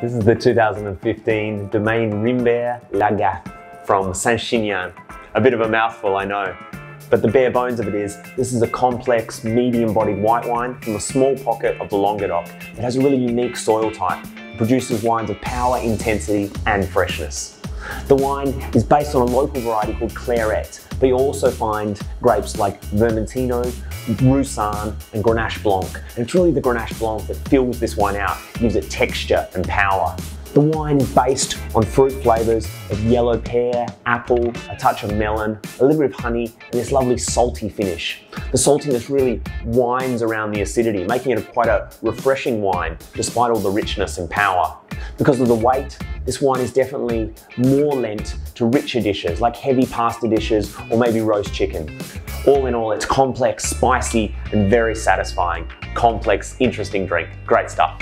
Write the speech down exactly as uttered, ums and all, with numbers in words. This is the two thousand fifteen Domaine Rimbert L'Agathe from Saint-Chinian. A bit of a mouthful, I know, but the bare bones of it is, this is a complex, medium-bodied white wine from a small pocket of the Languedoc. It has a really unique soil type. It produces wines of power, intensity, and freshness. The wine is based on a local variety called Clairette, but you also find grapes like Vermentino, Roussanne, and Grenache Blanc. And it's really the Grenache Blanc that fills this wine out, gives it texture and power. The wine is based on fruit flavours of yellow pear, apple, a touch of melon, a little bit of honey, and this lovely salty finish. The saltiness really winds around the acidity, making it quite a refreshing wine despite all the richness and power. Because of the weight, this wine is definitely more lent to richer dishes like heavy pasta dishes or maybe roast chicken. All in all, it's complex, spicy, and very satisfying. Complex, interesting drink. Great stuff.